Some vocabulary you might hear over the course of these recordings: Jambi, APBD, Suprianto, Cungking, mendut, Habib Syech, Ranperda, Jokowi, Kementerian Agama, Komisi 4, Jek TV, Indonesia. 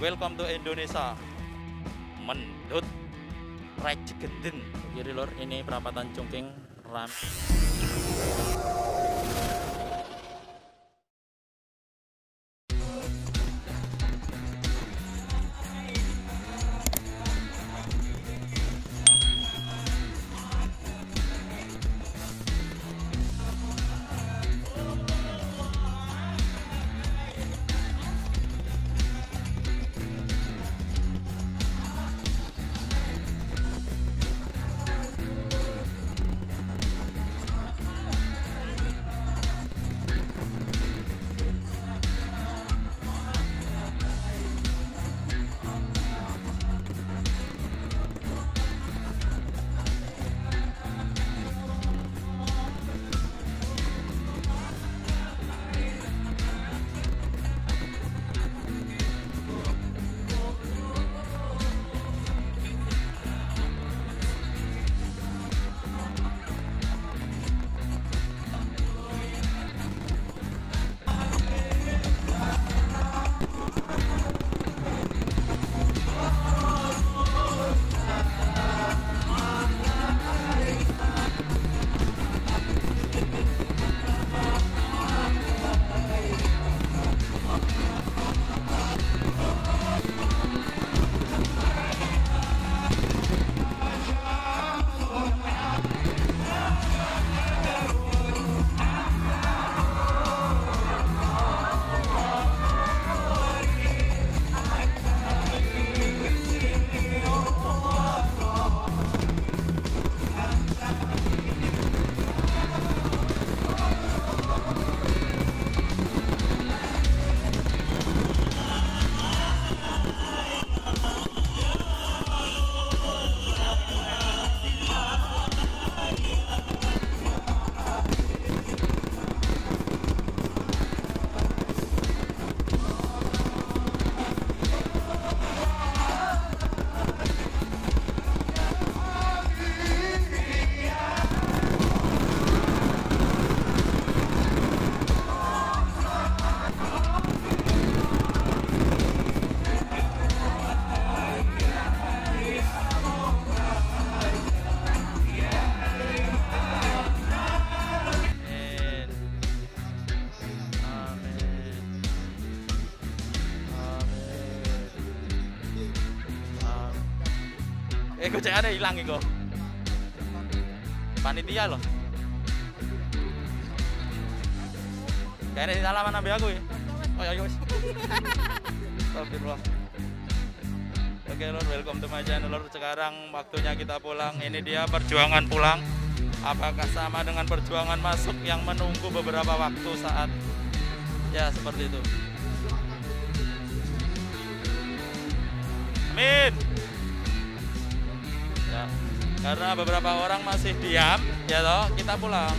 Welcome to Indonesia. Mendut Rejegeden. Jadi lor, ini perapatan Cungking Ram. Gocekannya hilang iku. Panitia loh. Kayaknya disalaman ambil aku ya. Oh ya wis. Oke lor, welcome to my channel lor. Sekarang waktunya kita pulang. Ini dia perjuangan pulang. Apakah sama dengan perjuangan masuk yang menunggu beberapa waktu saat? Ya seperti itu. Amin. Ya, karena beberapa orang masih diam, ya toh kita pulang.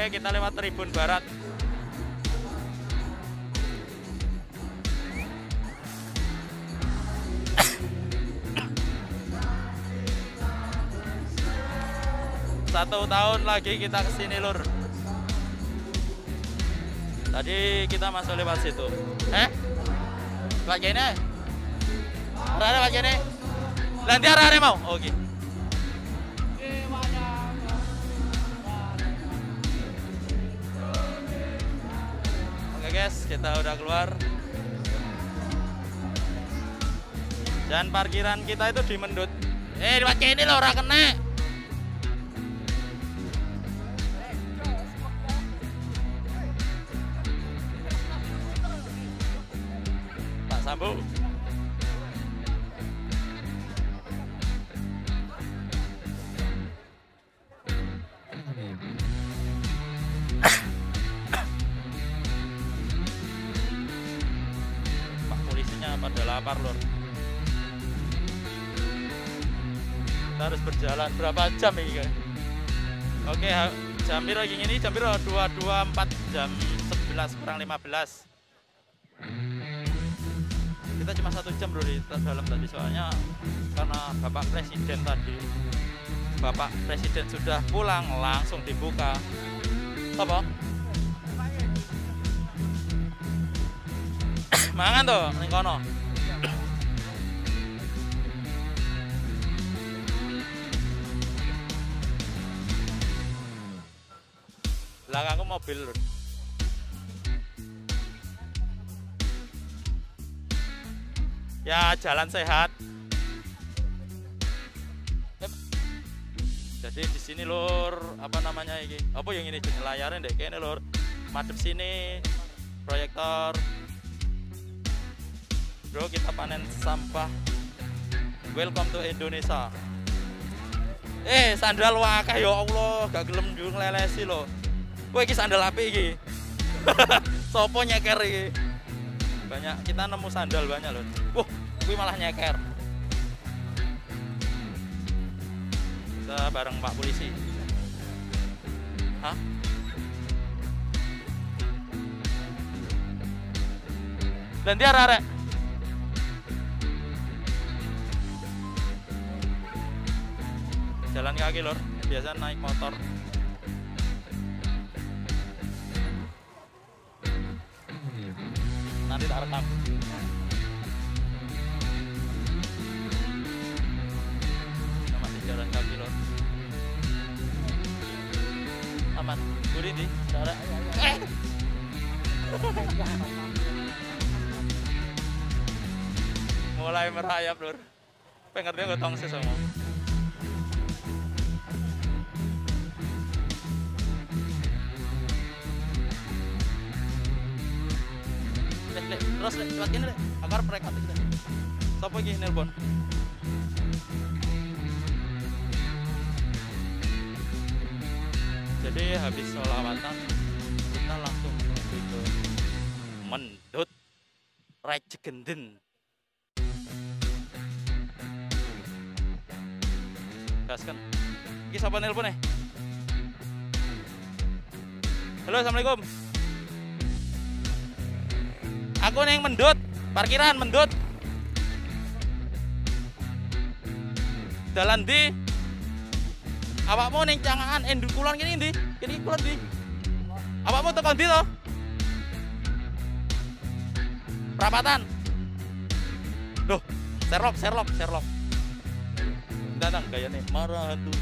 Oke, kita lewat Tribun Barat. Satu tahun lagi kita kesini lur. Tadi kita masuk lewat situ. Lewat sini? Arah lewat sini? Nanti arah mau? Oke. Guys, kita udah keluar dan parkiran kita itu di Mendut. Lewat ini loh, orang kena. Pak Sambu. lapar lor. Kita harus berjalan berapa jam ini? Oke, jam piro ini? Jam piro 224, jam 11 kurang 15. Kita cuma 1 jam bro di dalam tadi, soalnya karena Bapak Presiden tadi, Bapak Presiden sudah pulang langsung dibuka. Apa? Mangan tuh, ning kono. Belakangku mobil lho. Ya, jalan sehat. Jadi di sini lur, apa namanya iki? Apa yang ini jeneng layarnya ndek kene lur. Madep sini proyektor. Bro, kita panen sampah. Welcome to Indonesia. Sandal wakah ya Allah, gak gelem njung lelesi lho. Kowe iki sandal apik iki. Sopo nyeker iki? Banyak, kita nemu sandal banyak lho. Wah, kuwi malah nyeker. Kita bareng Pak Polisi. Hah? Nanti arek-arek jalan kaki lor, biasa naik motor. Nanti tak rekam. Kita masih jalan kaki lor. Aman, gurih di cara. Mulai merayap lor. Pengertian gotong sih semua. Terus lewat gini deh, agar mereka kita. Siapa lagi nelpon? Jadi habis sholawatan kita langsung menuju ke Mendut Rejegenden. Gas kan? Ini siapa nelpon nih? Halo, assalamualaikum. Aku neng Mendut, parkiran Mendut. Dalan di awakmu neng Cangaan, Enduk Kulon kene ndi? Kene kulon ndi? Awakmu tekan ndi to? Perapatan. Loh, Sherlock. Danang gayane marah tuh.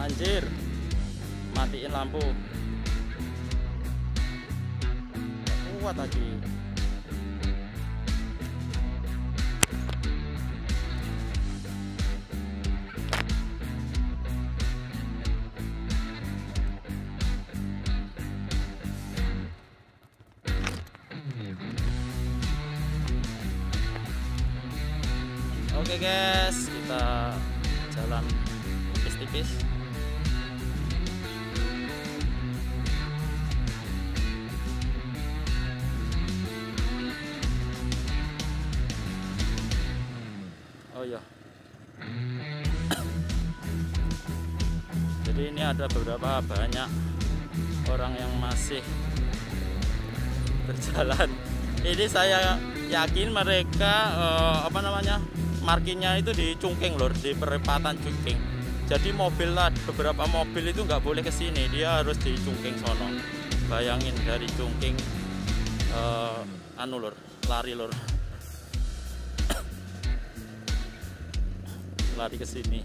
Anjir. Matiin lampu. Kuat lagi. Oke guys, kita jalan tipis-tipis. Jadi ini ada beberapa banyak orang yang masih berjalan. Ini saya yakin mereka markingnya itu di Cungking lor, di perempatan Cungking. Jadi beberapa mobil itu nggak boleh ke sini, dia harus di Cungking sono. Bayangin dari Cungking lari lor. Lari ke sini,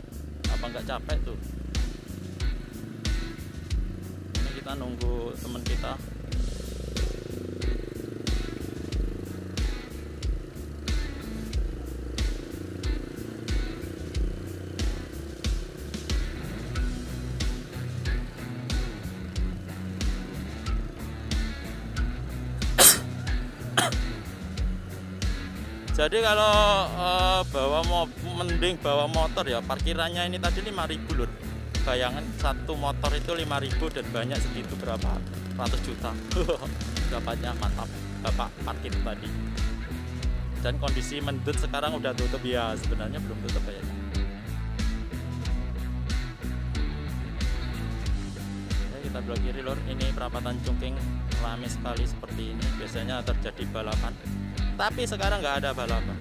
apa nggak capek tuh? Ini kita nunggu teman kita. Jadi kalau bawa mending bawa motor ya, parkirannya ini tadi 5.000 lur. bayangan satu motor itu 5.000 dan banyak segitu berapa ratus juta. Dapatnya mantap Bapak parkir tadi. Dan kondisi Mendut sekarang udah tutup ya, sebenarnya belum tutup kayaknya. Oke, kita belok kiri lor, ini perapatan Cungking ramai sekali seperti ini, biasanya terjadi balapan. Tapi sekarang nggak ada balapan.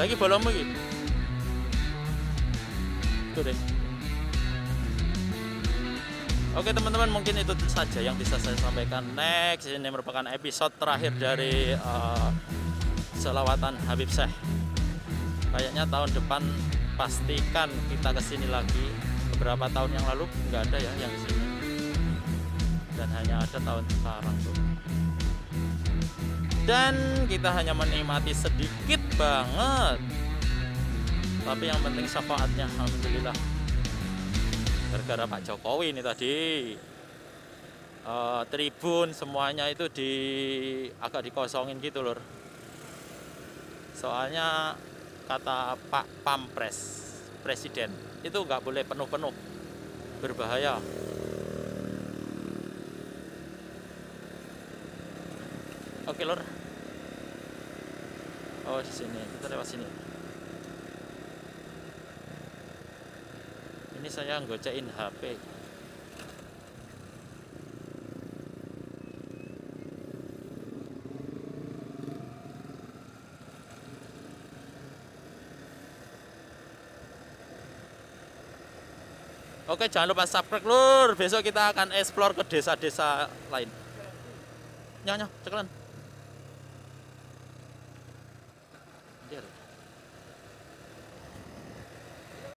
Lagi bolong begitu. Itu deh. Oke teman-teman, mungkin itu saja yang bisa saya sampaikan. Next, ini merupakan episode terakhir dari selawatan Habib Syech. Kayaknya tahun depan pastikan kita kesini lagi. Beberapa tahun yang lalu nggak ada ya yang kesini, dan hanya ada tahun sekarang tuh. Dan kita hanya menikmati sedikit banget, tapi yang penting syafaatnya alhamdulillah. Gara-gara Pak Jokowi ini tadi tribun semuanya itu agak dikosongin gitu lor. Soalnya kata Pak Pampres, Presiden, itu nggak boleh penuh-penuh, berbahaya. Oke lor. Oh di sini, kita lewat sini. Ini saya nggocekin HP. Oke, jangan lupa subscribe lor. Besok kita akan explore ke desa-desa lain. Nyonya, cekelan.